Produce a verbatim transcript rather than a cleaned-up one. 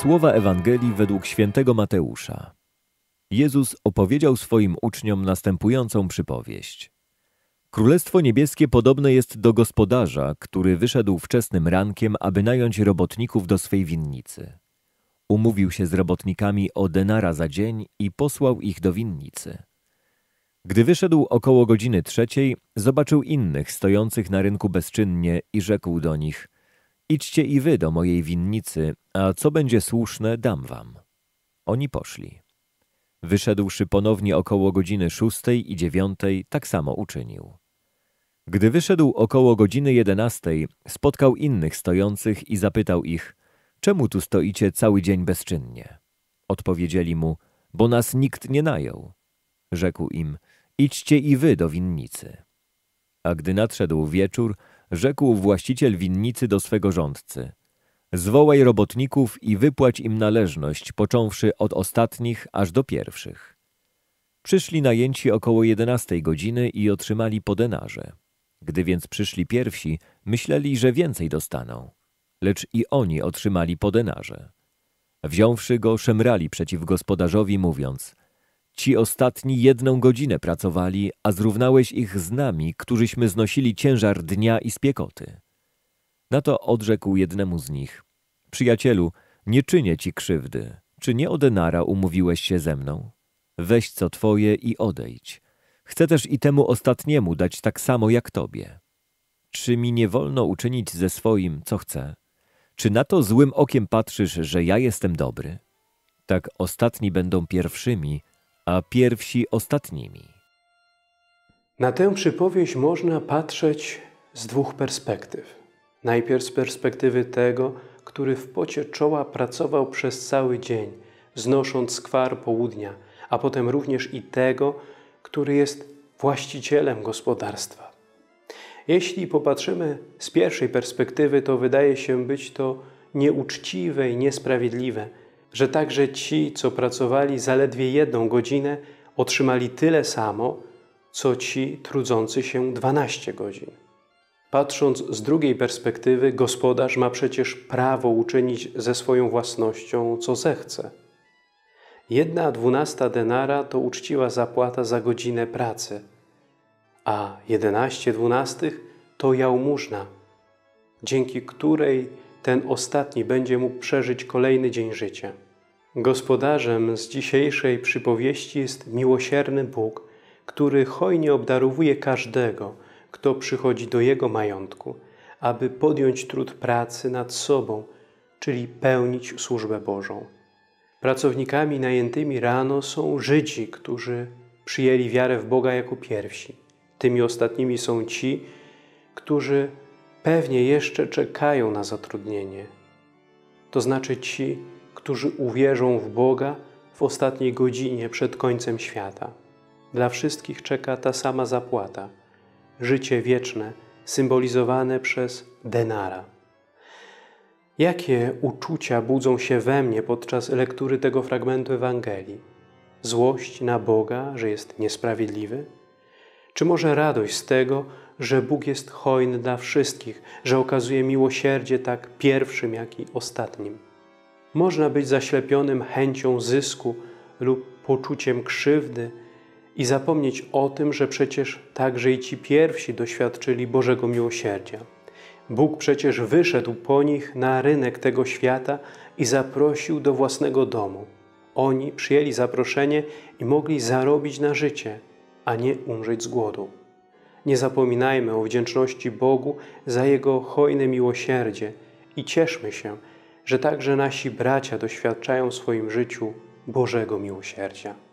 Słowa Ewangelii według świętego Mateusza. Jezus opowiedział swoim uczniom następującą przypowieść. Królestwo niebieskie podobne jest do gospodarza, który wyszedł wczesnym rankiem, aby nająć robotników do swej winnicy. Umówił się z robotnikami o denara za dzień i posłał ich do winnicy. Gdy wyszedł około godziny trzeciej, zobaczył innych stojących na rynku bezczynnie i rzekł do nich: idźcie i wy do mojej winnicy, a co będzie słuszne, dam wam. Oni poszli. Wyszedłszy ponownie około godziny szóstej i dziewiątej, tak samo uczynił. Gdy wyszedł około godziny jedenastej, spotkał innych stojących i zapytał ich: czemu tu stoicie cały dzień bezczynnie? Odpowiedzieli mu: bo nas nikt nie najął. Rzekł im: idźcie i wy do winnicy. A gdy nadszedł wieczór, rzekł właściciel winnicy do swego rządcy: zwołaj robotników i wypłać im należność, począwszy od ostatnich aż do pierwszych. Przyszli najęci około jedenastej godziny i otrzymali po denarze. Gdy więc przyszli pierwsi, myśleli, że więcej dostaną, lecz i oni otrzymali po denarze. Wziąwszy go, szemrali przeciw gospodarzowi, mówiąc: ci ostatni jedną godzinę pracowali, a zrównałeś ich z nami, którzyśmy znosili ciężar dnia i spiekoty. Na to odrzekł jednemu z nich: przyjacielu, nie czynię ci krzywdy. Czy nie o denara umówiłeś się ze mną? Weź co twoje i odejdź. Chcę też i temu ostatniemu dać tak samo jak tobie. Czy mi nie wolno uczynić ze swoim, co chcę? Czy na to złym okiem patrzysz, że ja jestem dobry? Tak ostatni będą pierwszymi, a pierwsi ostatnimi. Na tę przypowieść można patrzeć z dwóch perspektyw. Najpierw z perspektywy tego, który w pocie czoła pracował przez cały dzień, znosząc skwar południa, a potem również i tego, który jest właścicielem gospodarstwa. Jeśli popatrzymy z pierwszej perspektywy, to wydaje się być to nieuczciwe i niesprawiedliwe, że także ci, co pracowali zaledwie jedną godzinę, otrzymali tyle samo, co ci trudzący się dwanaście godzin. Patrząc z drugiej perspektywy, gospodarz ma przecież prawo uczynić ze swoją własnością, co zechce. Jedna dwunasta denara to uczciwa zapłata za godzinę pracy, a jedenaście dwunastych to jałmużna, dzięki której ten ostatni będzie mógł przeżyć kolejny dzień życia. Gospodarzem z dzisiejszej przypowieści jest miłosierny Bóg, który hojnie obdarowuje każdego, kto przychodzi do Jego majątku, aby podjąć trud pracy nad sobą, czyli pełnić służbę Bożą. Pracownikami najętymi rano są Żydzi, którzy przyjęli wiarę w Boga jako pierwsi. Tymi ostatnimi są ci, którzy pewnie jeszcze czekają na zatrudnienie. To znaczy ci, którzy uwierzą w Boga w ostatniej godzinie przed końcem świata. Dla wszystkich czeka ta sama zapłata. Życie wieczne, symbolizowane przez denara. Jakie uczucia budzą się we mnie podczas lektury tego fragmentu Ewangelii? Złość na Boga, że jest niesprawiedliwy? Czy może radość z tego, że Bóg jest hojny dla wszystkich, że okazuje miłosierdzie tak pierwszym, jak i ostatnim? Można być zaślepionym chęcią zysku lub poczuciem krzywdy i zapomnieć o tym, że przecież także i ci pierwsi doświadczyli Bożego miłosierdzia. Bóg przecież wyszedł po nich na rynek tego świata i zaprosił do własnego domu. Oni przyjęli zaproszenie i mogli zarobić na życie, a nie umrzeć z głodu. Nie zapominajmy o wdzięczności Bogu za Jego hojne miłosierdzie i cieszmy się, że także nasi bracia doświadczają w swoim życiu Bożego miłosierdzia.